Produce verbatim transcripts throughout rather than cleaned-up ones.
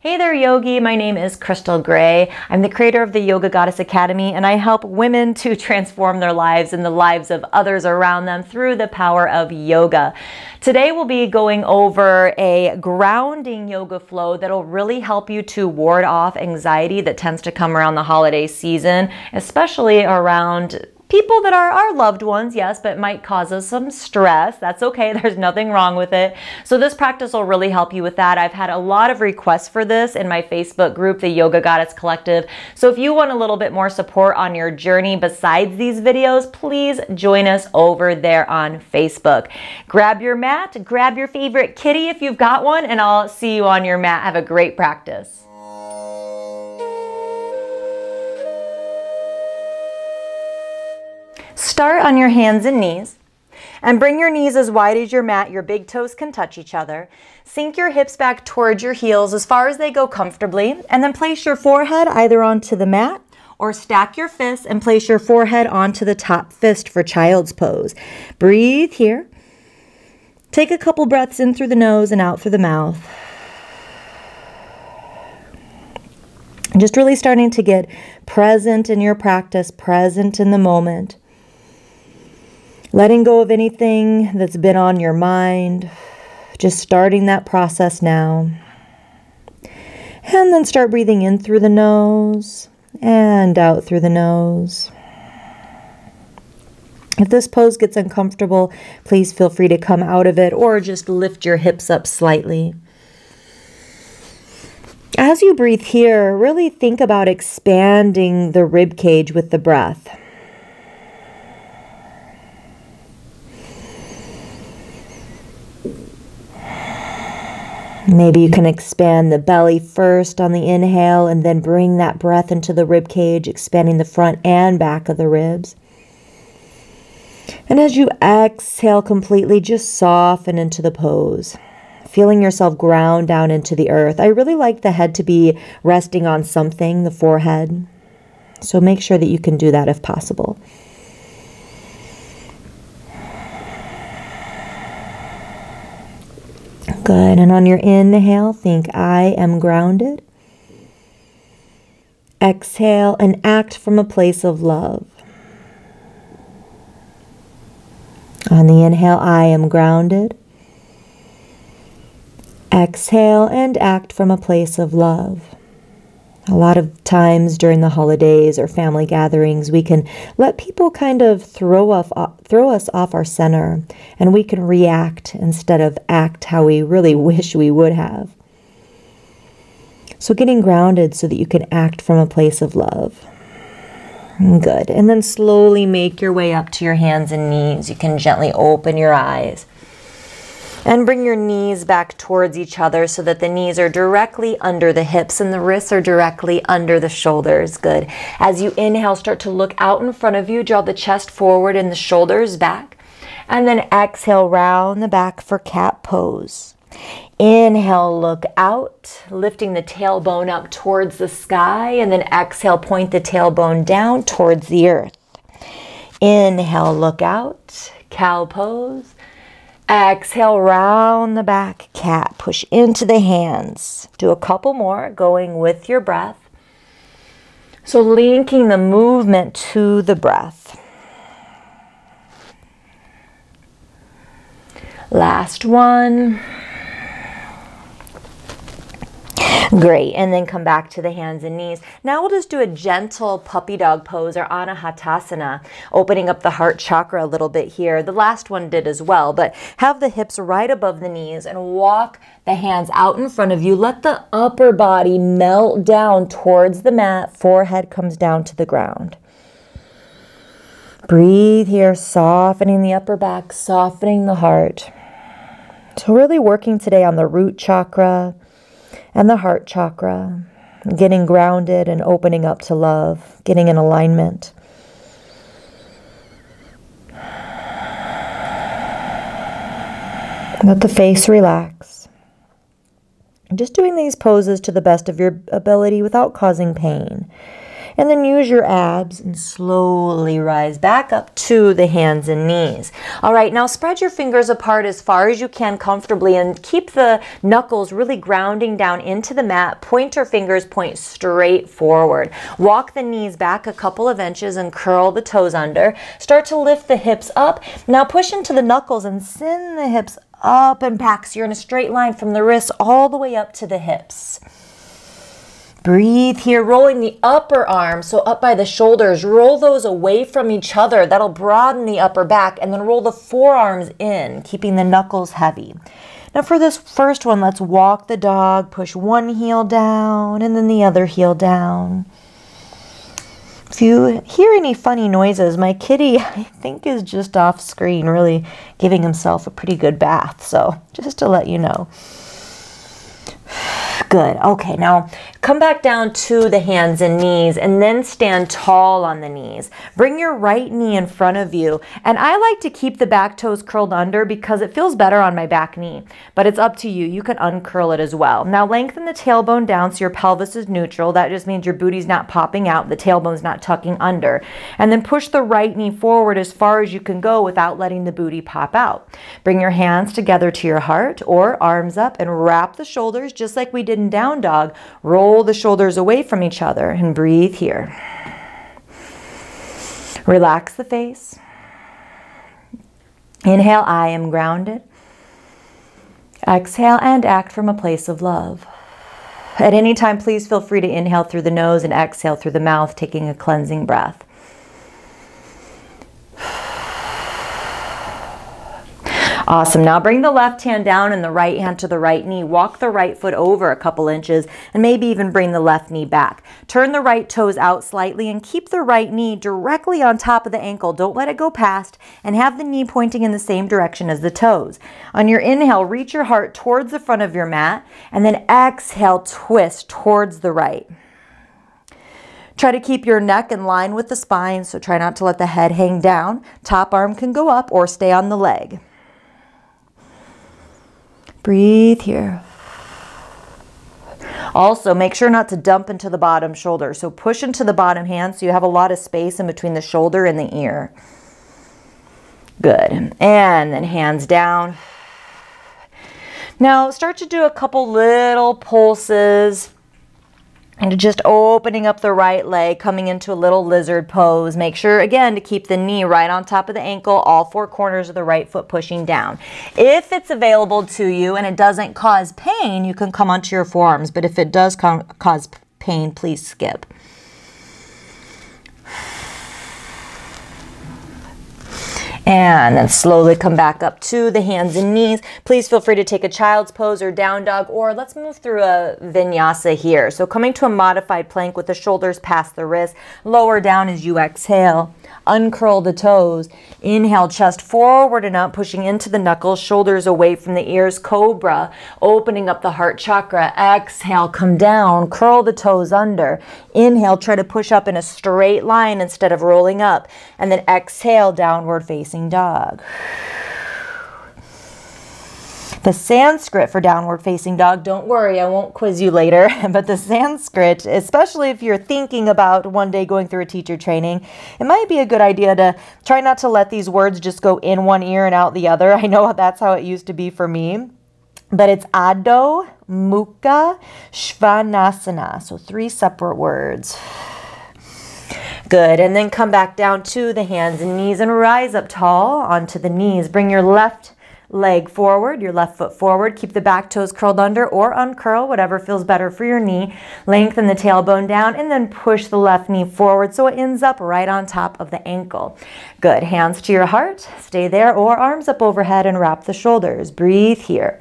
Hey there, Yogi. My name is Crystal Gray. I'm the creator of the Yoga Goddess Academy, and I help women to transform their lives and the lives of others around them through the power of yoga. Today, we'll be going over a grounding yoga flow that'll really help you to ward off anxiety that tends to come around the holiday season, especially around people that are our loved ones, yes, but might cause us some stress. That's okay, there's nothing wrong with it. So this practice will really help you with that. I've had a lot of requests for this in my Facebook group, the Yoga Goddess Collective. So if you want a little bit more support on your journey besides these videos, please join us over there on Facebook. Grab your mat, grab your favorite kitty if you've got one, and I'll see you on your mat. Have a great practice. Start on your hands and knees and bring your knees as wide as your mat. Your big toes can touch each other. Sink your hips back towards your heels as far as they go comfortably, and then place your forehead either onto the mat or stack your fists and place your forehead onto the top fist for child's pose. Breathe here. Take a couple breaths in through the nose and out through the mouth. Just really starting to get present in your practice, present in the moment. Letting go of anything that's been on your mind, just starting that process now. And then start breathing in through the nose and out through the nose. If this pose gets uncomfortable, please feel free to come out of it or just lift your hips up slightly. As you breathe here, really think about expanding the rib cage with the breath. Maybe you can expand the belly first on the inhale and then bring that breath into the rib cage, expanding the front and back of the ribs. And as you exhale completely, just soften into the pose, feeling yourself ground down into the earth. I really like the head to be resting on something, the forehead. So make sure that you can do that if possible. Good, and on your inhale, think, I am grounded. Exhale and act from a place of love. On the inhale, I am grounded. Exhale and act from a place of love. A lot of times during the holidays or family gatherings, we can let people kind of throw off, throw us off our center, and we can react instead of act how we really wish we would have. So getting grounded so that you can act from a place of love. Good. And then slowly make your way up to your hands and knees. You can gently open your eyes. And bring your knees back towards each other so that the knees are directly under the hips and the wrists are directly under the shoulders. Good. As you inhale, start to look out in front of you. Draw the chest forward and the shoulders back. And then exhale, round the back for cat pose. Inhale, look out, lifting the tailbone up towards the sky. And then exhale, point the tailbone down towards the earth. Inhale, look out, cow pose. Exhale, round the back, cat. Push into the hands. Do a couple more, going with your breath. So linking the movement to the breath. Last one. Great, and then come back to the hands and knees. Now we'll just do a gentle puppy dog pose or anahatasana, opening up the heart chakra a little bit here. The last one did as well, but have the hips right above the knees and walk the hands out in front of you. Let the upper body melt down towards the mat. Forehead comes down to the ground. Breathe here, softening the upper back, softening the heart. So really working today on the root chakra and the heart chakra, getting grounded and opening up to love, getting in alignment. Let the face relax. Just doing these poses to the best of your ability without causing pain. And then use your abs and slowly rise back up to the hands and knees. All right, now spread your fingers apart as far as you can comfortably and keep the knuckles really grounding down into the mat. Pointer fingers point straight forward. Walk the knees back a couple of inches and curl the toes under. Start to lift the hips up. Now push into the knuckles and send the hips up and back. So you're in a straight line from the wrists all the way up to the hips. Breathe here, rolling the upper arm, so up by the shoulders. Roll those away from each other. That'll broaden the upper back, and then roll the forearms in, keeping the knuckles heavy. Now for this first one, let's walk the dog. Push one heel down and then the other heel down. If you hear any funny noises, my kitty, I think, is just off screen, really giving himself a pretty good bath. So just to let you know. Good. Okay, now come back down to the hands and knees and then stand tall on the knees. Bring your right knee in front of you. And I like to keep the back toes curled under because it feels better on my back knee, but it's up to you. You can uncurl it as well. Now lengthen the tailbone down so your pelvis is neutral. That just means your booty's not popping out, the tailbone's not tucking under. And then push the right knee forward as far as you can go without letting the booty pop out. Bring your hands together to your heart or arms up and wrap the shoulders just like we did in down dog. Roll the shoulders away from each other and breathe here. Relax the face. Inhale, I am grounded. Exhale and act from a place of love. At any time, please feel free to inhale through the nose and exhale through the mouth, taking a cleansing breath. Awesome. Now bring the left hand down and the right hand to the right knee. Walk the right foot over a couple inches and maybe even bring the left knee back. Turn the right toes out slightly and keep the right knee directly on top of the ankle. Don't let it go past, and have the knee pointing in the same direction as the toes. On your inhale, reach your heart towards the front of your mat, and then exhale, twist towards the right. Try to keep your neck in line with the spine, so try not to let the head hang down. Top arm can go up or stay on the leg. Breathe here. Also, make sure not to dump into the bottom shoulder. So push into the bottom hand so you have a lot of space in between the shoulder and the ear. Good. And then hands down. Now start to do a couple little pulses. And just opening up the right leg, coming into a little lizard pose. Make sure, again, to keep the knee right on top of the ankle, all four corners of the right foot pushing down. If it's available to you and it doesn't cause pain, you can come onto your forearms. But if it does cause pain, please skip. And then slowly come back up to the hands and knees. Please feel free to take a child's pose or down dog, or let's move through a vinyasa here. So coming to a modified plank with the shoulders past the wrist, lower down as you exhale. Uncurl the toes. Inhale, chest forward and up, pushing into the knuckles, shoulders away from the ears, cobra, opening up the heart chakra. Exhale, come down, curl the toes under. Inhale, try to push up in a straight line instead of rolling up. And then exhale, downward facing dog. The Sanskrit for downward facing dog, don't worry, I won't quiz you later, but the Sanskrit, especially if you're thinking about one day going through a teacher training, it might be a good idea to try not to let these words just go in one ear and out the other. I know that's how it used to be for me, but it's Adho Mukha Svanasana, so three separate words. Good, and then come back down to the hands and knees and rise up tall onto the knees. Bring your left leg forward, your left foot forward. Keep the back toes curled under or uncurl, whatever feels better for your knee. Lengthen the tailbone down and then push the left knee forward so it ends up right on top of the ankle. Good. Hands to your heart. Stay there, or arms up overhead and wrap the shoulders. Breathe here.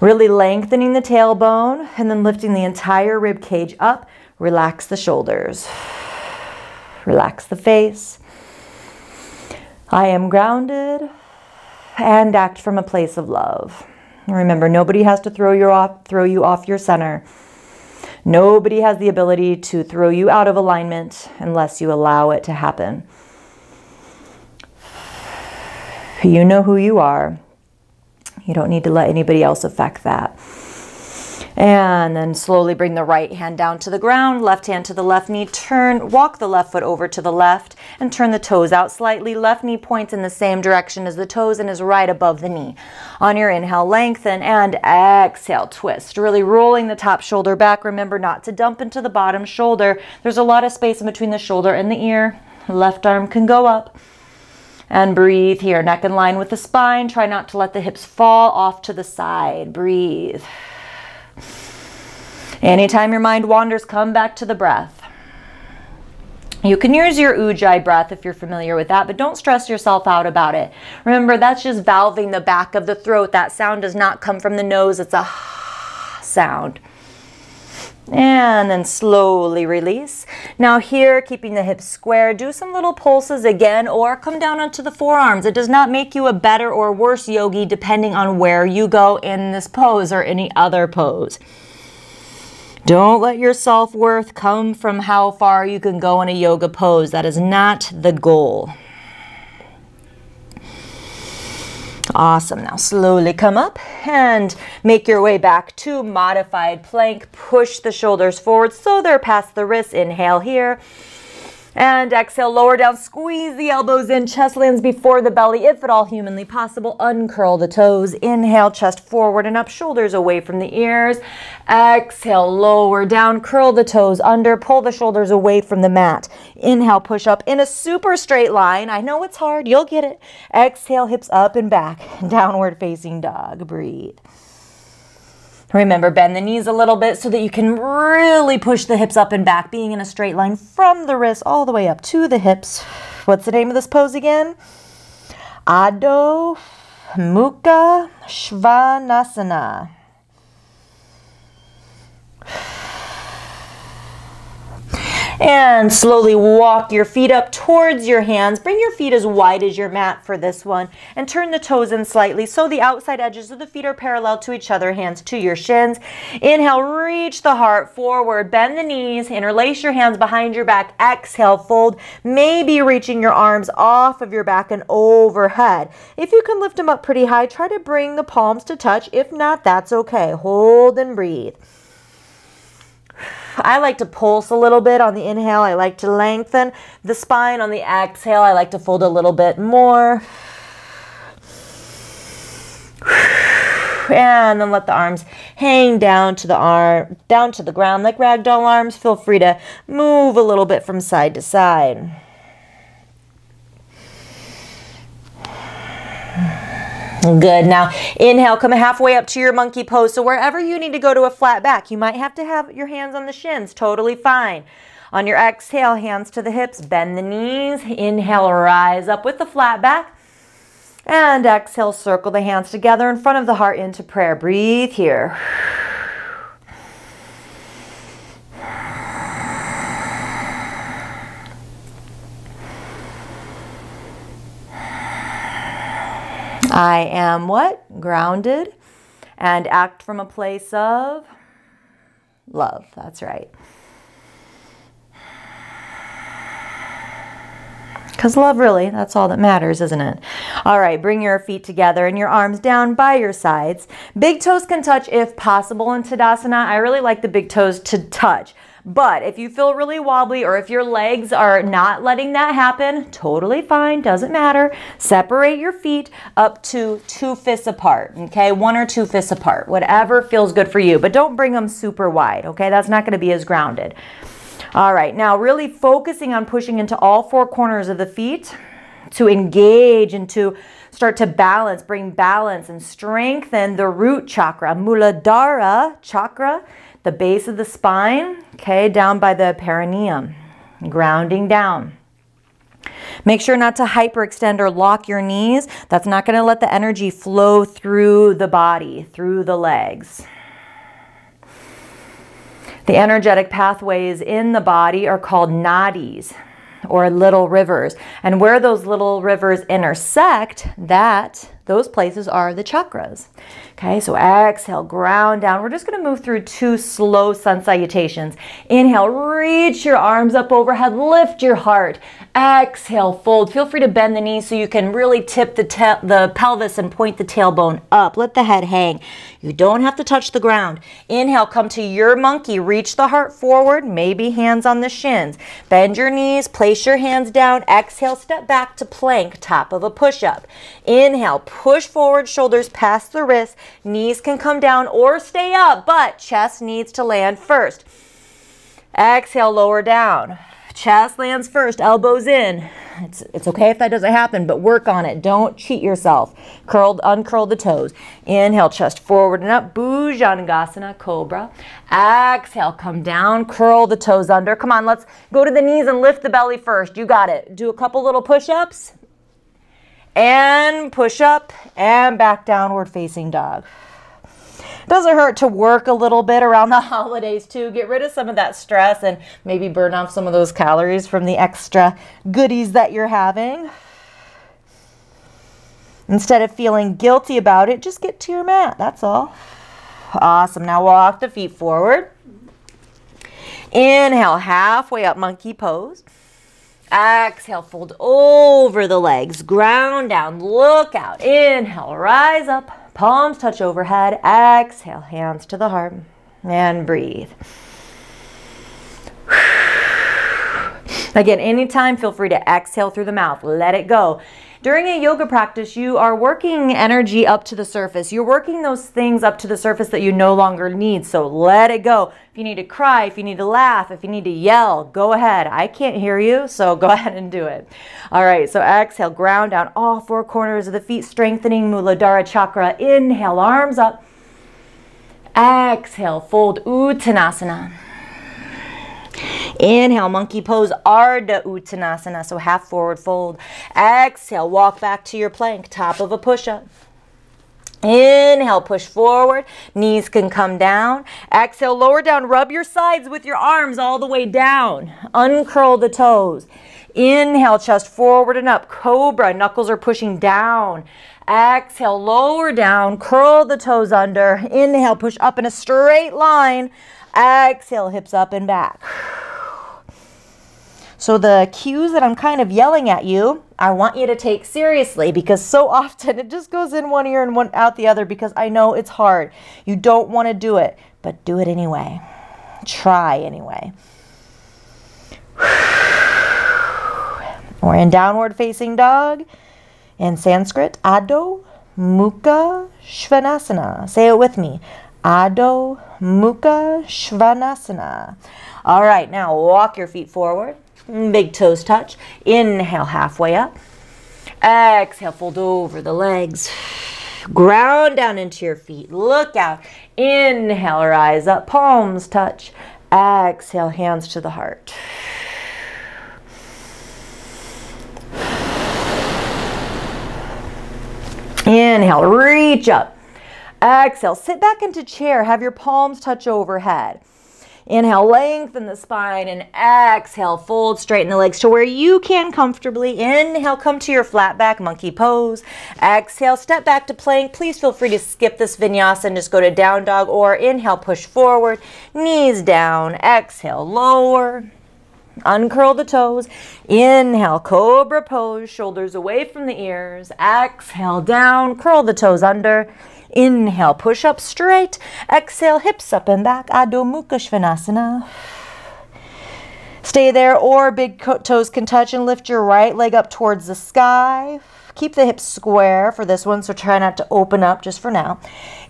Really lengthening the tailbone and then lifting the entire rib cage up. Relax the shoulders. Relax the face. I am grounded. And act from a place of love. Remember, nobody has to throw you off, throw you off your center. Nobody has the ability to throw you out of alignment unless you allow it to happen. You know who you are. You don't need to let anybody else affect that. And then slowly bring the right hand down to the ground, left hand to the left knee, turn, walk the left foot over to the left and turn the toes out slightly. Left knee points in the same direction as the toes and is right above the knee. On your inhale, lengthen and exhale, twist. Really rolling the top shoulder back. Remember not to dump into the bottom shoulder. There's a lot of space in between the shoulder and the ear. Left arm can go up. And breathe here, neck in line with the spine. Try not to let the hips fall off to the side. Breathe. Anytime your mind wanders, come back to the breath. You can use your ujjayi breath if you're familiar with that, but don't stress yourself out about it. Remember, that's just valving the back of the throat. That sound does not come from the nose. It's a sound. And then slowly release. Now here, keeping the hips square, do some little pulses again or come down onto the forearms. It does not make you a better or worse yogi depending on where you go in this pose or any other pose. Don't let your self-worth come from how far you can go in a yoga pose. That is not the goal. Awesome. Now slowly come up and make your way back to modified plank. Push the shoulders forward so they're past the wrists. Inhale here. And exhale, lower down, squeeze the elbows in, chest lands before the belly, if at all humanly possible. Uncurl the toes. Inhale, chest forward and up, shoulders away from the ears. Exhale, lower down, curl the toes under, pull the shoulders away from the mat. Inhale, push up in a super straight line. I know it's hard, you'll get it. Exhale, hips up and back, downward facing dog. Breathe. Remember, bend the knees a little bit so that you can really push the hips up and back, being in a straight line from the wrists all the way up to the hips. What's the name of this pose again? Adho Mukha Svanasana. And slowly walk your feet up towards your hands. Bring your feet as wide as your mat for this one. And turn the toes in slightly so the outside edges of the feet are parallel to each other, hands to your shins. Inhale, reach the heart forward. Bend the knees, interlace your hands behind your back. Exhale, fold. Maybe reaching your arms off of your back and overhead. If you can lift them up pretty high, try to bring the palms to touch. If not, that's okay. Hold and breathe. I like to pulse a little bit on the inhale. I like to lengthen the spine on the exhale. I like to fold a little bit more. And then let the arms hang down to the arm, down to the ground like ragdoll arms. Feel free to move a little bit from side to side. Good. Now inhale, come halfway up to your monkey pose. So wherever you need to go to a flat back, you might have to have your hands on the shins. Totally fine. On your exhale, hands to the hips, bend the knees. Inhale, rise up with the flat back. And exhale, circle the hands together in front of the heart into prayer. Breathe here. I am what? Grounded, and act from a place of love. That's right. Because love, really, that's all that matters, isn't it? All right, bring your feet together and your arms down by your sides. Big toes can touch if possible in Tadasana. I really like the big toes to touch. But if you feel really wobbly or if your legs are not letting that happen, totally fine, doesn't matter. Separate your feet up to two fists apart, okay? One or two fists apart, whatever feels good for you. But don't bring them super wide, okay? That's not going to be as grounded. All right, now really focusing on pushing into all four corners of the feet to engage and to start to balance, bring balance and strengthen the root chakra, muladhara chakra, the base of the spine, okay, down by the perineum, grounding down. Make sure not to hyperextend or lock your knees. That's not going to let the energy flow through the body, through the legs. The energetic pathways in the body are called nadis, or little rivers. And where those little rivers intersect, that Those places are the chakras. Okay, so exhale, ground down. We're just going to move through two slow sun salutations. Inhale, reach your arms up overhead, lift your heart. Exhale, fold. Feel free to bend the knees so you can really tip the, the pelvis and point the tailbone up. Let the head hang. You don't have to touch the ground. Inhale, come to your monkey. Reach the heart forward, maybe hands on the shins. Bend your knees, place your hands down. Exhale, step back to plank, top of a push-up. Inhale, push forward, shoulders past the wrists. Knees can come down or stay up, but chest needs to land first. Exhale, lower down. Chest lands first, elbows in. It's, it's okay if that doesn't happen, but work on it. Don't cheat yourself. Curl, uncurl the toes. Inhale, chest forward and up. Bhujangasana, cobra. Exhale, come down, curl the toes under. Come on, let's go to the knees and lift the belly first. You got it. Do a couple little push-ups. And push up and back, downward facing dog. Doesn't hurt to work a little bit around the holidays too. Get rid of some of that stress and maybe burn off some of those calories from the extra goodies that you're having. Instead of feeling guilty about it, just get to your mat, that's all. Awesome, now walk the feet forward. Inhale, halfway up, monkey pose. Exhale, fold over the legs, ground down, look out. Inhale, rise up. Palms touch overhead. Exhale, hands to the heart. And breathe. Again, anytime, feel free to exhale through the mouth. Let it go. During a yoga practice, you are working energy up to the surface. You're working those things up to the surface that you no longer need, so let it go. If you need to cry, if you need to laugh, if you need to yell, go ahead. I can't hear you, so go ahead and do it. All right, so exhale, ground down all four corners of the feet, strengthening muladhara chakra. Inhale, arms up. Exhale, fold Uttanasana. Inhale, monkey pose, Ardha Uttanasana, so half forward fold. Exhale, walk back to your plank, top of a push-up. Inhale, push forward, knees can come down. Exhale, lower down, rub your sides with your arms all the way down. Uncurl the toes. Inhale, chest forward and up, cobra, knuckles are pushing down. Exhale, lower down, curl the toes under. Inhale, push up in a straight line. Exhale, hips up and back. So the cues that I'm kind of yelling at you, I want you to take seriously, because so often it just goes in one ear and one out the other, because I know it's hard. You don't want to do it, but do it anyway. Try anyway. We're in downward facing dog. In Sanskrit, Adho Mukha Svanasana. Say it with me. Adho Mukha Svanasana. All right, now walk your feet forward. Big toes touch. Inhale, halfway up. Exhale, fold over the legs. Ground down into your feet. Look out. Inhale, rise up. Palms touch. Exhale, hands to the heart. Inhale, reach up. Exhale, sit back into chair. Have your palms touch overhead. Inhale, lengthen the spine, and exhale, fold, straighten the legs to where you can comfortably. Inhale, come to your flat back, monkey pose. Exhale, step back to plank. Please feel free to skip this vinyasa and just go to down dog, or inhale, push forward, knees down, exhale, lower. Uncurl the toes. Inhale, cobra pose, shoulders away from the ears. Exhale, down, curl the toes under. Inhale, push up straight. Exhale, hips up and back. Adho Mukha Svanasana. Stay there, or big toes can touch, and lift your right leg up towards the sky. Keep the hips square for this one, so try not to open up just for now.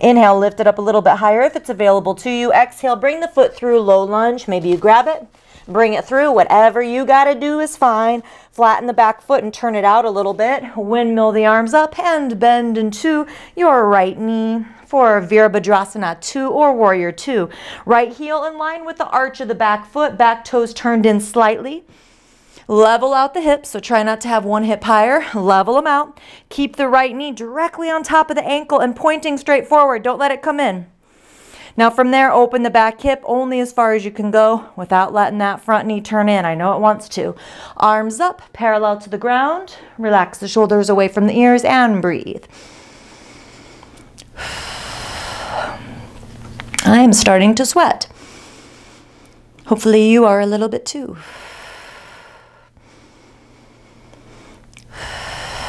Inhale, lift it up a little bit higher if it's available to you. Exhale, bring the foot through, low lunge. Maybe you grab it. Bring it through. Whatever you got to do is fine. Flatten the back foot and turn it out a little bit. Windmill the arms up and bend into your right knee for Virabhadrasana Two or Warrior Two. Right heel in line with the arch of the back foot. Back toes turned in slightly. Level out the hips, so try not to have one hip higher. Level them out. Keep the right knee directly on top of the ankle and pointing straight forward. Don't let it come in. Now from there, open the back hip only as far as you can go without letting that front knee turn in. I know it wants to. Arms up, parallel to the ground. Relax the shoulders away from the ears and breathe. I am starting to sweat. Hopefully you are a little bit too.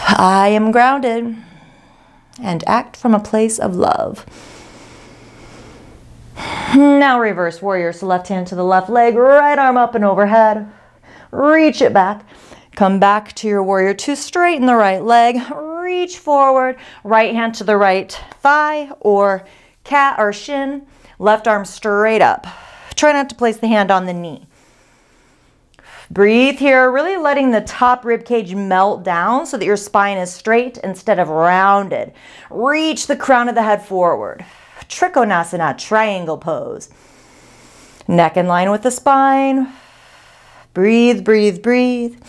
I am grounded and act from a place of love. Now reverse warrior, so left hand to the left leg, right arm up and overhead. Reach it back. Come back to your warrior two, straighten the right leg, reach forward, right hand to the right thigh or cat or shin, left arm straight up. Try not to place the hand on the knee. Breathe here, really letting the top rib cage melt down so that your spine is straight instead of rounded. Reach the crown of the head forward. Trikonasana, triangle pose. Neck in line with the spine. Breathe, breathe, breathe.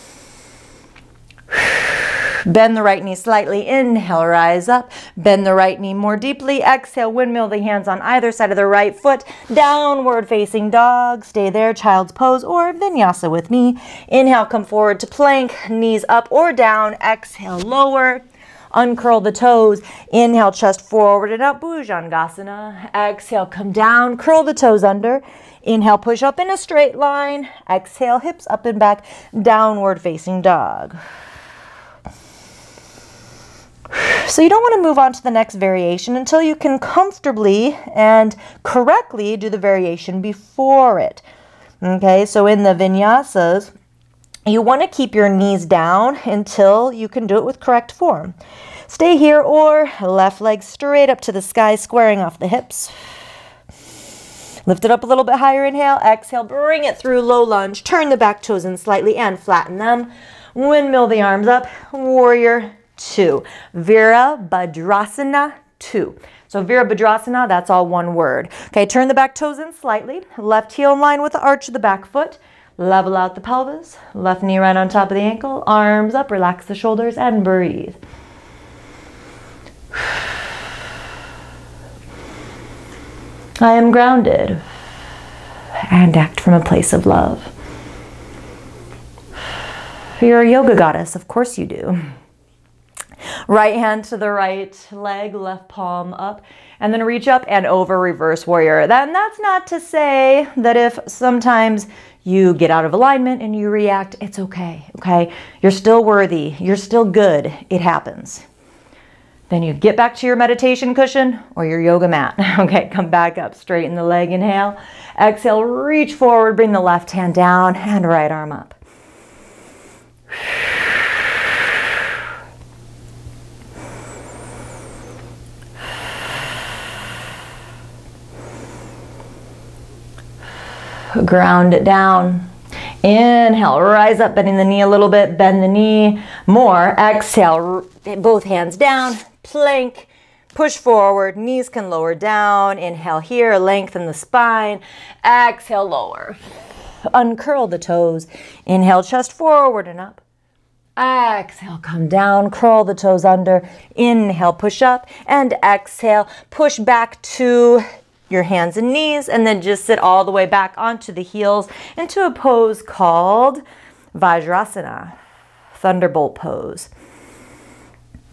Bend the right knee slightly, inhale, rise up. Bend the right knee more deeply, exhale, windmill the hands on either side of the right foot. Downward facing dog, stay there, child's pose or vinyasa with me. Inhale, come forward to plank, knees up or down, exhale, lower. Uncurl the toes, inhale, chest forward and up, Bhujangasana. Exhale, come down, curl the toes under. Inhale, push up in a straight line. Exhale, hips up and back, downward facing dog. So you don't want to move on to the next variation until you can comfortably and correctly do the variation before it. Okay, so in the vinyasas, you want to keep your knees down until you can do it with correct form. Stay here or left leg straight up to the sky, squaring off the hips. Lift it up a little bit higher, inhale, exhale, bring it through, low lunge, turn the back toes in slightly and flatten them. Windmill the arms up, warrior two, Virabhadrasana two. So Virabhadrasana, that's all one word. Okay, turn the back toes in slightly, left heel in line with the arch of the back foot, level out the pelvis, left knee right on top of the ankle, arms up, relax the shoulders and breathe. I am grounded and act from a place of love. You're a yoga goddess, of course you do. Right hand to the right leg, left palm up, and then reach up and over, reverse warrior. Then that's not to say that if sometimes you get out of alignment and you react, it's okay, okay? You're still worthy, you're still good, it happens. Then you get back to your meditation cushion or your yoga mat. Okay, come back up, straighten the leg, inhale. Exhale, reach forward, bring the left hand down and right arm up. Ground it down. Inhale, rise up, bending the knee a little bit, bend the knee more. Exhale, both hands down, plank, push forward, knees can lower down. Inhale here, lengthen the spine. Exhale, lower. Uncurl the toes. Inhale, chest forward and up. Exhale, come down, curl the toes under. Inhale, push up, and exhale, push back to your hands and knees, and then just sit all the way back onto the heels into a pose called Vajrasana, Thunderbolt pose.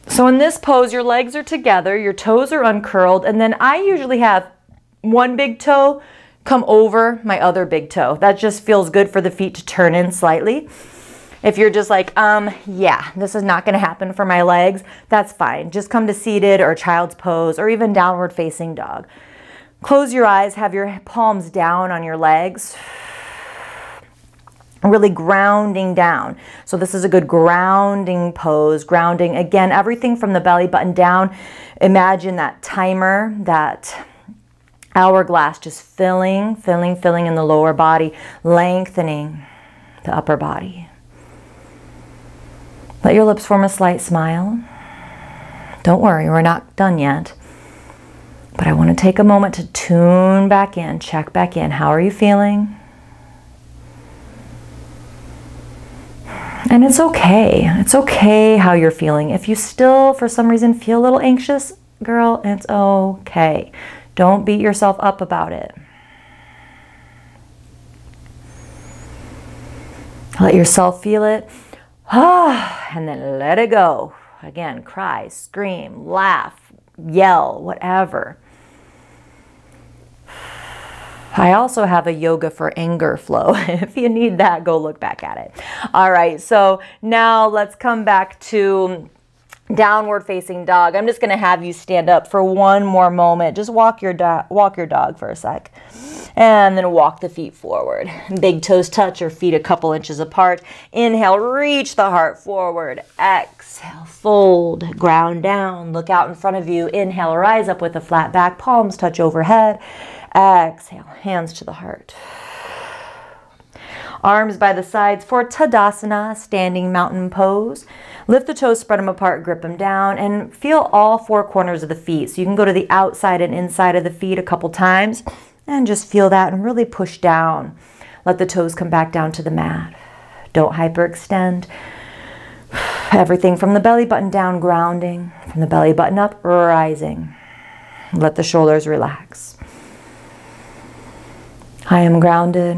So in this pose, your legs are together, your toes are uncurled, and then I usually have one big toe come over my other big toe. That just feels good for the feet to turn in slightly. If you're just like, um, yeah, this is not gonna happen for my legs, that's fine. Just come to seated or child's pose or even downward facing dog. Close your eyes, have your palms down on your legs, really grounding down. So this is a good grounding pose, grounding, again, everything from the belly button down. Imagine that timer, that hourglass just filling, filling, filling in the lower body, lengthening the upper body. Let your lips form a slight smile. Don't worry, we're not done yet. But I want to take a moment to tune back in, check back in. How are you feeling? And it's okay. It's okay how you're feeling. If you still, for some reason, feel a little anxious, girl, it's okay. Don't beat yourself up about it. Let yourself feel it. And then let it go. Again, cry, scream, laugh, yell, whatever. I also have a yoga for anger flow. If you need that, go look back at it. All right, so now let's come back to downward facing dog. I'm just gonna have you stand up for one more moment. Just walk your, do walk your dog for a sec. And then walk the feet forward. Big toes touch, your feet a couple inches apart. Inhale, reach the heart forward. Exhale, fold, ground down, look out in front of you. Inhale, rise up with a flat back, palms touch overhead. Exhale, hands to the heart. Arms by the sides for Tadasana, standing mountain pose. Lift the toes, spread them apart, grip them down, and feel all four corners of the feet. So you can go to the outside and inside of the feet a couple times and just feel that and really push down. Let the toes come back down to the mat. Don't hyperextend. Everything from the belly button down, grounding. From the belly button up, rising. Let the shoulders relax. I am grounded,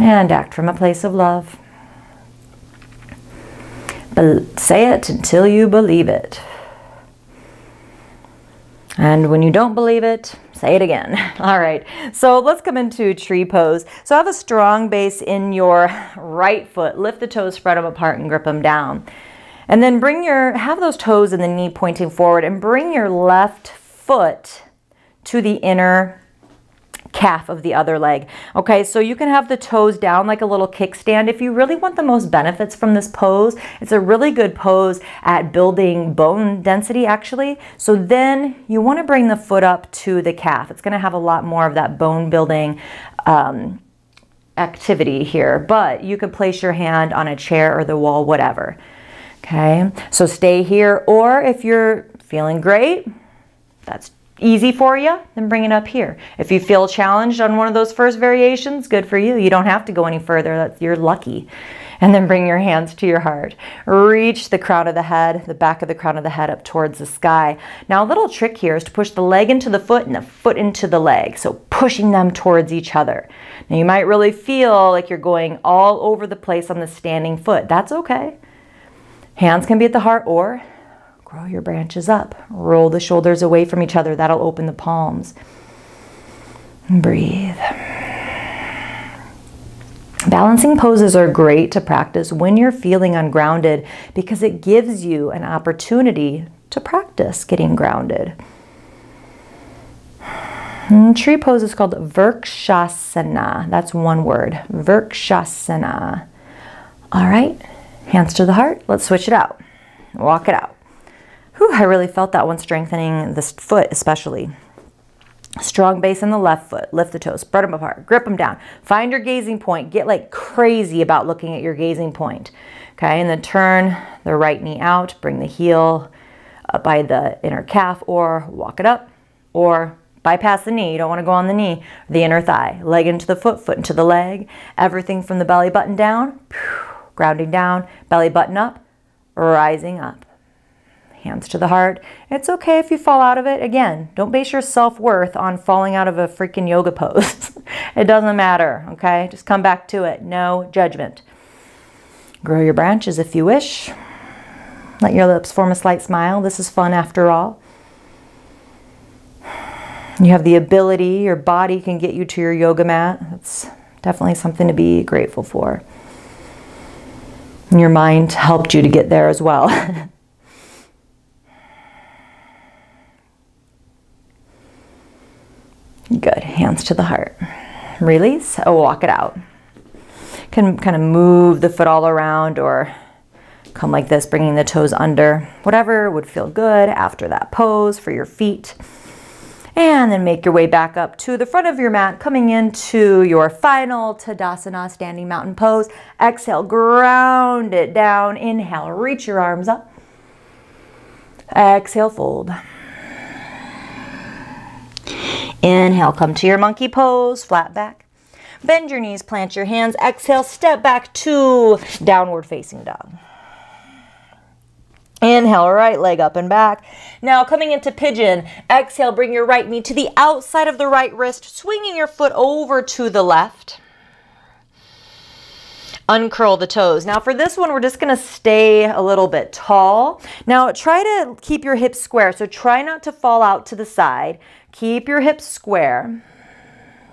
and act from a place of love. But say it until you believe it. And when you don't believe it, say it again. All right, so let's come into tree pose. So have a strong base in your right foot. Lift the toes, spread them apart, and grip them down. And then bring your, have those toes and the knee pointing forward, and bring your left foot to the inner calf of the other leg. Okay, so you can have the toes down like a little kickstand. If you really want the most benefits from this pose, it's a really good pose at building bone density actually. So then you want to bring the foot up to the calf. It's going to have a lot more of that bone building um, activity here, but you can place your hand on a chair or the wall, whatever. Okay, so stay here, or if you're feeling great, that's easy for you, then bring it up here. If you feel challenged on one of those first variations, good for you. You don't have to go any further. That's, you're lucky. And then bring your hands to your heart. Reach the crown of the head, the back of the crown of the head up towards the sky. Now a little trick here is to push the leg into the foot and the foot into the leg. So pushing them towards each other. Now you might really feel like you're going all over the place on the standing foot. That's okay. Hands can be at the heart, or grow your branches up. Roll the shoulders away from each other. That'll open the palms. And breathe. Balancing poses are great to practice when you're feeling ungrounded because it gives you an opportunity to practice getting grounded. And tree pose is called Vrikshasana. That's one word. Vrikshasana. All right. Hands to the heart. Let's switch it out. Walk it out. Whew, I really felt that one, strengthening this foot especially. Strong base in the left foot. Lift the toes, spread them apart, grip them down. Find your gazing point. Get like crazy about looking at your gazing point. Okay, and then turn the right knee out. Bring the heel up by the inner calf, or walk it up, or bypass the knee. You don't want to go on the knee. The inner thigh. Leg into the foot, foot into the leg. Everything from the belly button down, grounding down, belly button up, rising up. Hands to the heart. It's okay if you fall out of it. Again, don't base your self-worth on falling out of a freaking yoga pose. It doesn't matter, okay? Just come back to it. No judgment. Grow your branches if you wish. Let your lips form a slight smile. This is fun after all. You have the ability. Your body can get you to your yoga mat. That's definitely something to be grateful for. And your mind helped you to get there as well. Good, hands to the heart. Release, oh, walk it out. Can kind of move the foot all around or come like this, bringing the toes under. Whatever would feel good after that pose for your feet. And then make your way back up to the front of your mat, coming into your final Tadasana, standing mountain pose. Exhale, ground it down. Inhale, reach your arms up. Exhale, fold. Inhale, come to your monkey pose, flat back. Bend your knees, plant your hands. Exhale, step back to downward facing dog. Inhale, right leg up and back. Now coming into pigeon, exhale, bring your right knee to the outside of the right wrist, swinging your foot over to the left. uncurl the toes. Now for this one, we're just gonna stay a little bit tall. Now try to keep your hips square. So try not to fall out to the side. Keep your hips square.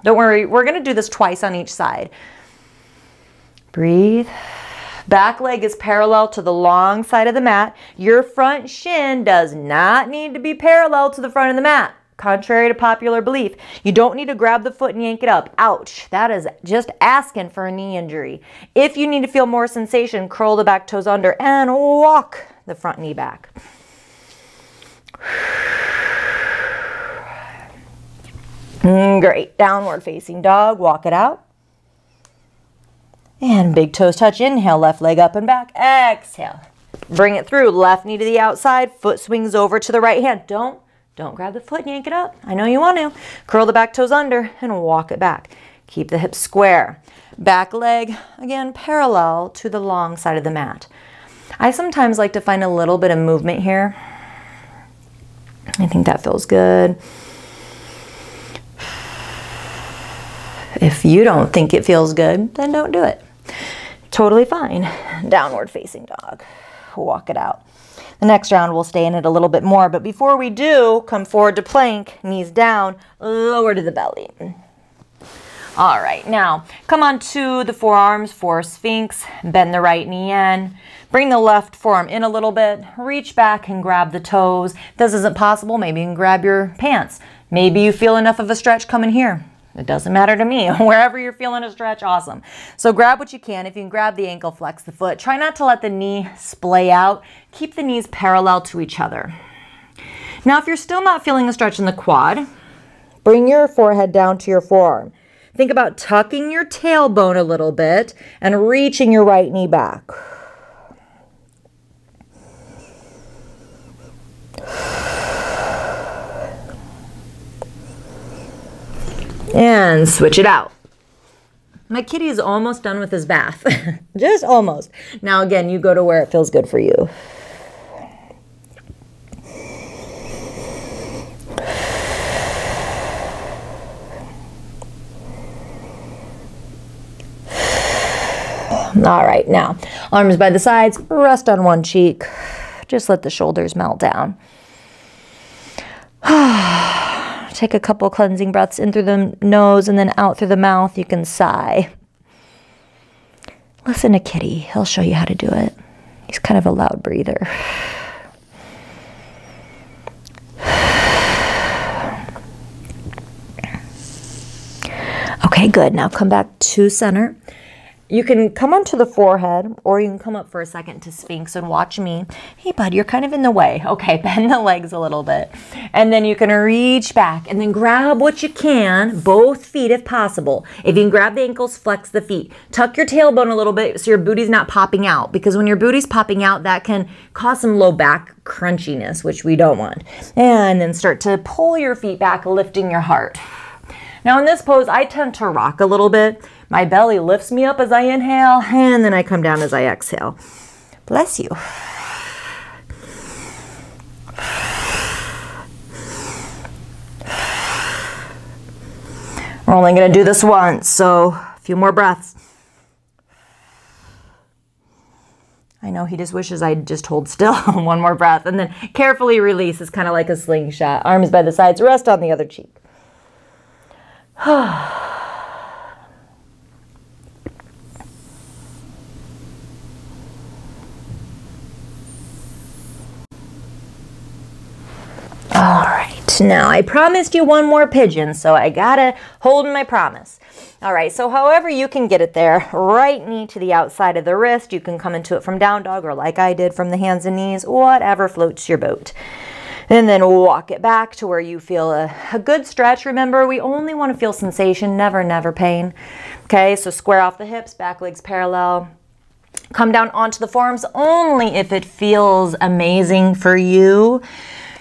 Don't worry, we're gonna do this twice on each side. Breathe. Back leg is parallel to the long side of the mat. Your front shin does not need to be parallel to the front of the mat. Contrary to popular belief, you don't need to grab the foot and yank it up. Ouch, that is just asking for a knee injury. If you need to feel more sensation, curl the back toes under and walk the front knee back. Great, downward facing dog, walk it out. And big toes touch, inhale, left leg up and back, exhale. Bring it through, left knee to the outside, foot swings over to the right hand. Don't Don't grab the foot and yank it up. I know you want to. Curl the back toes under and walk it back. Keep the hips square. Back leg, again, parallel to the long side of the mat. I sometimes like to find a little bit of movement here. I think that feels good. If you don't think it feels good, then don't do it. Totally fine. Downward facing dog. Walk it out. The next round, we'll stay in it a little bit more, but before we do, come forward to plank, knees down, lower to the belly. All right, now come on to the forearms for Sphinx, bend the right knee in, bring the left forearm in a little bit, reach back and grab the toes. If this isn't possible, maybe you can grab your pants. Maybe you feel enough of a stretch coming here. It doesn't matter to me. Wherever you're feeling a stretch, awesome. So grab what you can. If you can grab the ankle, flex the foot. Try not to let the knee splay out. Keep the knees parallel to each other. Now, if you're still not feeling a stretch in the quad, bring your forehead down to your forearm. Think about tucking your tailbone a little bit and reaching your right knee back. And switch it out. My kitty is almost done with his bath. Just almost. Now again, you go to where it feels good for you. All right, now, arms by the sides, rest on one cheek. Just let the shoulders melt down. Take a couple cleansing breaths in through the nose and then out through the mouth. You can sigh. Listen to Kitty. He'll show you how to do it. He's kind of a loud breather. Okay, good. Now come back to center. You can come onto the forehead, or you can come up for a second to Sphinx and watch me. Hey, bud, you're kind of in the way. Okay, bend the legs a little bit. And then you can reach back and then grab what you can, both feet if possible. If you can grab the ankles, flex the feet. Tuck your tailbone a little bit so your booty's not popping out, because when your booty's popping out, that can cause some low back crunchiness, which we don't want. And then start to pull your feet back, lifting your heart. Now in this pose, I tend to rock a little bit. My belly lifts me up as I inhale, and then I come down as I exhale. Bless you. We're only gonna do this once, so a few more breaths. I know he just wishes I'd just hold still. One more breath, and then carefully release. It's kind of like a slingshot. Arms by the sides, rest on the other cheek. All right, now I promised you one more pigeon, so I gotta hold my promise. All right, so however you can get it there, right knee to the outside of the wrist. You can come into it from down dog, or like I did, from the hands and knees, whatever floats your boat. And then walk it back to where you feel a, a good stretch. Remember, we only want to feel sensation, never, never pain. Okay, so square off the hips, back legs parallel. Come down onto the forearms only if it feels amazing for you.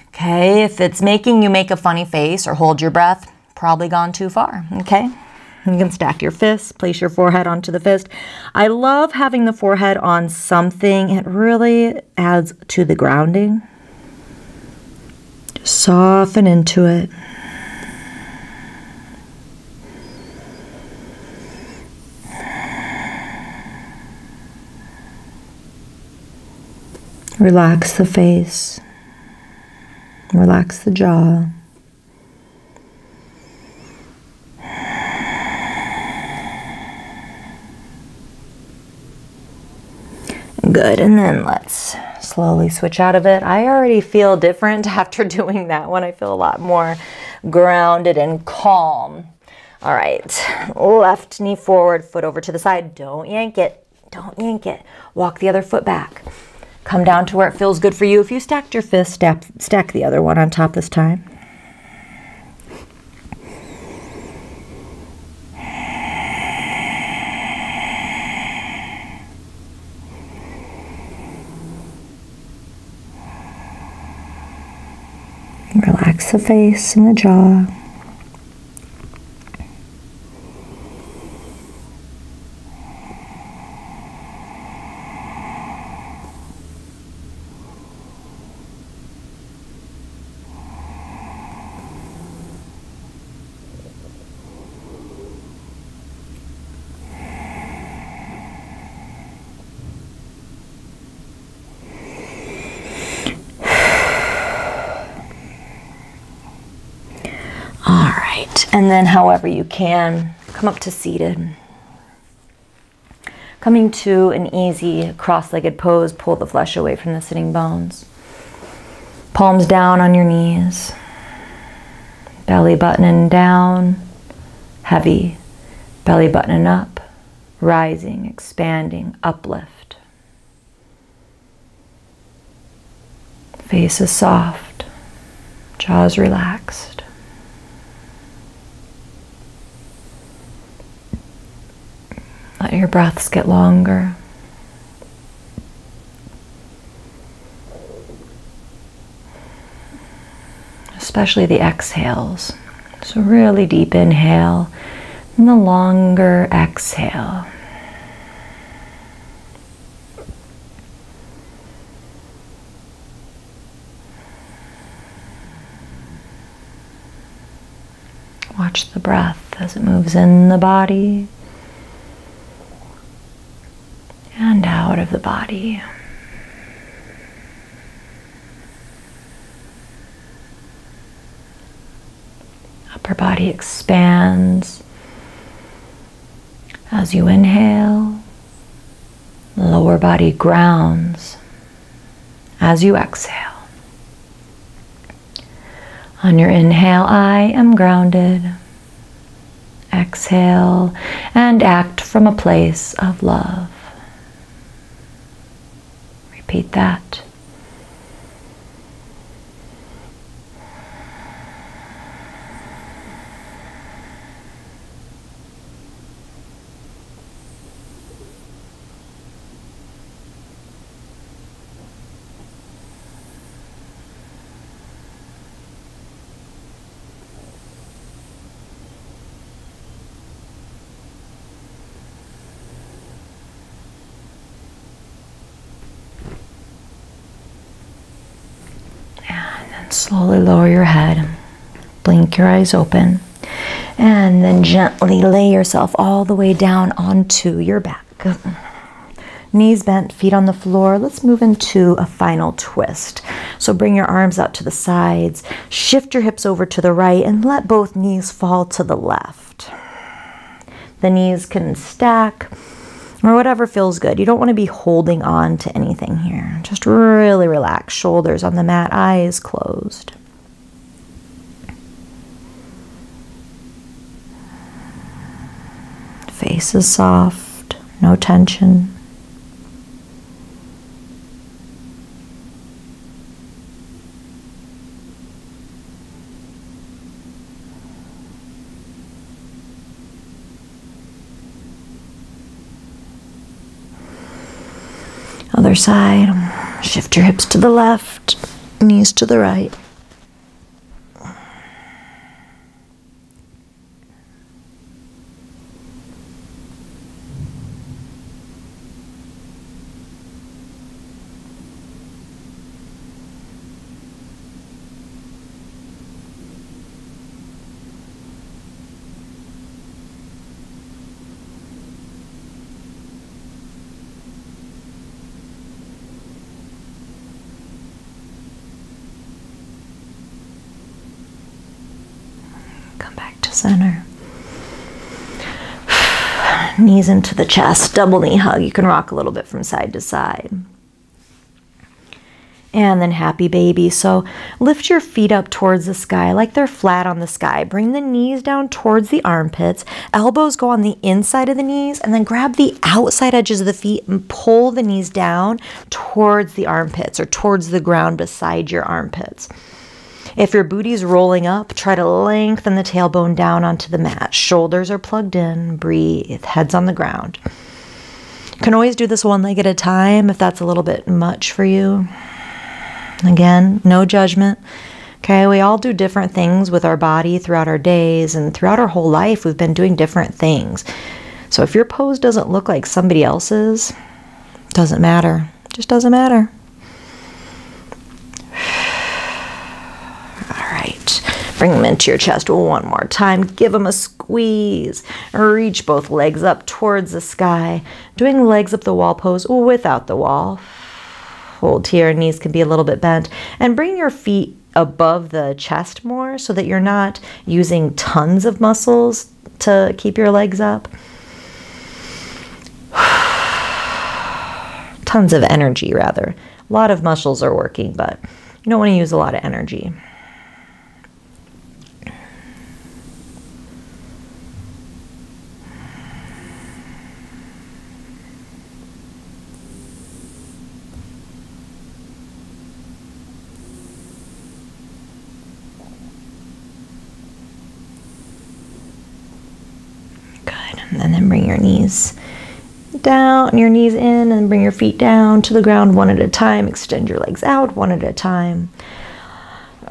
Okay, if it's making you make a funny face or hold your breath, probably gone too far, okay? You can stack your fists, place your forehead onto the fist. I love having the forehead on something. It really adds to the grounding. Just soften into it. Relax the face, relax the jaw. Good, and then let's slowly switch out of it. I already feel different after doing that one. I feel a lot more grounded and calm. All right, left knee forward, foot over to the side. Don't yank it, don't yank it. Walk the other foot back. Come down to where it feels good for you. If you stacked your fist, stack, stack the other one on top this time. Relax the face and the jaw. And then however you can, come up to seated. Coming to an easy cross-legged pose, pull the flesh away from the sitting bones. Palms down on your knees. Belly buttoning down, heavy. Belly buttoning up, rising, expanding, uplift. Face is soft, jaws relaxed. Let your breaths get longer. Especially the exhales. So really deep inhale and the longer exhale. Watch the breath as it moves in the body. And out of the body. Upper body expands as you inhale. Lower body grounds as you exhale. On your inhale, I am grounded. Exhale and act from a place of love. Repeat that. Slowly lower your head, blink your eyes open, and then gently lay yourself all the way down onto your back. Knees bent, feet on the floor. Let's move into a final twist. So bring your arms out to the sides, shift your hips over to the right, and let both knees fall to the left. The knees can stack or whatever feels good. You don't want to be holding on to anything here. Just really relax. Shoulders on the mat, eyes closed. Face is soft, no tension. Other side, shift your hips to the left, knees to the right. center. Knees into the chest, double knee hug. You can rock a little bit from side to side. And then happy baby. So lift your feet up towards the sky like they're flat on the sky. Bring the knees down towards the armpits. Elbows go on the inside of the knees, and then grab the outside edges of the feet and pull the knees down towards the armpits or towards the ground beside your armpits. If your booty's rolling up, try to lengthen the tailbone down onto the mat. Shoulders are plugged in, breathe, head's on the ground. You can always do this one leg at a time if that's a little bit much for you. Again, no judgment. Okay, we all do different things with our body throughout our days, and throughout our whole life we've been doing different things. So if your pose doesn't look like somebody else's, it doesn't matter. It just doesn't matter. Bring them into your chest one more time. Give them a squeeze. Reach both legs up towards the sky. Doing legs up the wall pose without the wall. Hold here. Knees can be a little bit bent. And bring your feet above the chest more so that you're not using tons of muscles to keep your legs up. Tons of energy, rather. A lot of muscles are working, but you don't want to use a lot of energy. And then bring your knees down, your knees in, and bring your feet down to the ground one at a time. Extend your legs out one at a time.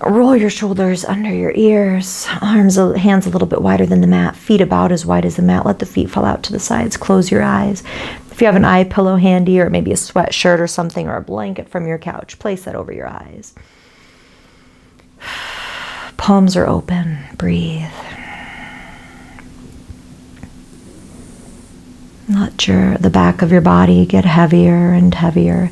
Roll your shoulders under your ears. Arms, hands a little bit wider than the mat. Feet about as wide as the mat. Let the feet fall out to the sides. Close your eyes. If you have an eye pillow handy, or maybe a sweatshirt or something, or a blanket from your couch, place that over your eyes. Palms are open. Breathe. Let your, the back of your body get heavier and heavier.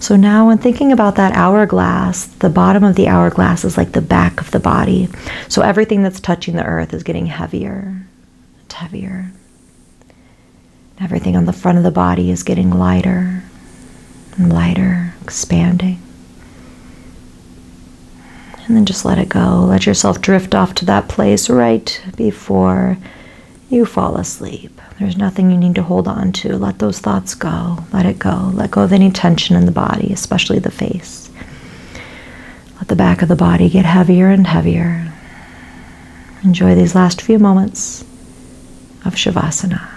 So now when thinking about that hourglass, the bottom of the hourglass is like the back of the body. So everything that's touching the earth is getting heavier and heavier. Everything on the front of the body is getting lighter and lighter, expanding. And then just let it go. Let yourself drift off to that place right before you fall asleep. There's nothing you need to hold on to. Let those thoughts go. Let it go. Let go of any tension in the body, especially the face. Let the back of the body get heavier and heavier. Enjoy these last few moments of Shavasana.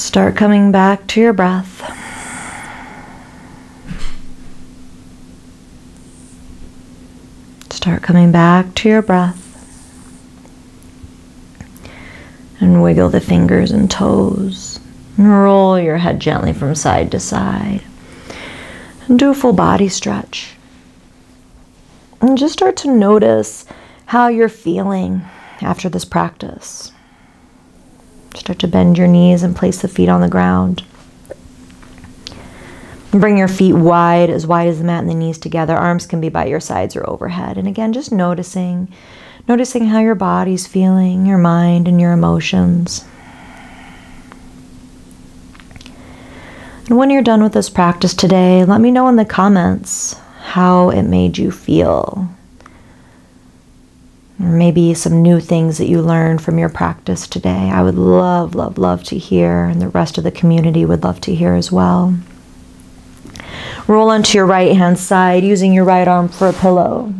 Start coming back to your breath. Start coming back to your breath. And wiggle the fingers and toes. And roll your head gently from side to side. And do a full body stretch. And just start to notice how you're feeling after this practice. Start to bend your knees and place the feet on the ground. And bring your feet wide, as wide as the mat, and the knees together. Arms can be by your sides or overhead. And again, just noticing, noticing how your body's feeling, your mind, and your emotions. And when you're done with this practice today, let me know in the comments how it made you feel. Or maybe some new things that you learned from your practice today. I would love, love, love to hear, and the rest of the community would love to hear as well. Roll onto your right-hand side, using your right arm for a pillow.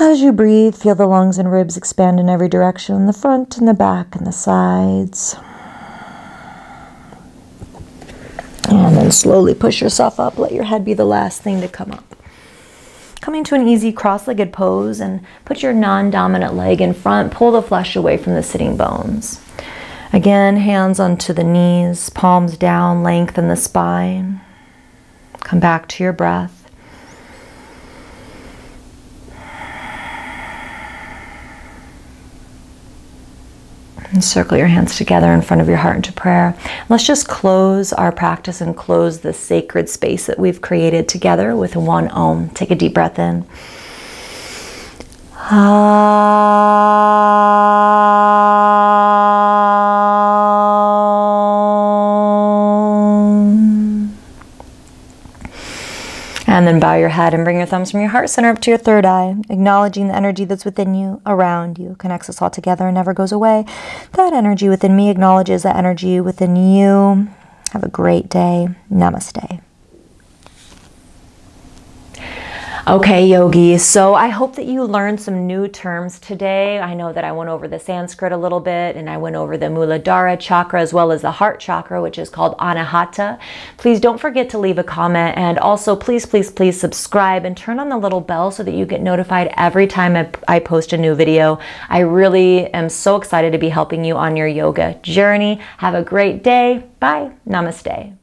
As you breathe, feel the lungs and ribs expand in every direction, the front and the back and the sides. And then slowly push yourself up. Let your head be the last thing to come up. Coming to an easy cross-legged pose, and put your non-dominant leg in front. Pull the flesh away from the sitting bones. Again, hands onto the knees, palms down, lengthen the spine. Come back to your breath. And circle your hands together in front of your heart into prayer. Let's just close our practice and close this sacred space that we've created together with one Om. Take a deep breath in. Om. And then bow your head and bring your thumbs from your heart center up to your third eye, acknowledging the energy that's within you, around you, connects us all together and never goes away. That energy within me acknowledges that energy within you. Have a great day. Namaste. Okay, yogis, so I hope that you learned some new terms today. I know that I went over the Sanskrit a little bit, and I went over the muladhara chakra as well as the heart chakra, which is called anahata. Please don't forget to leave a comment, and also please, please, please subscribe and turn on the little bell so that you get notified every time I, I post a new video. I really am so excited to be helping you on your yoga journey. Have a great day. Bye. Namaste.